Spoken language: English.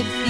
if you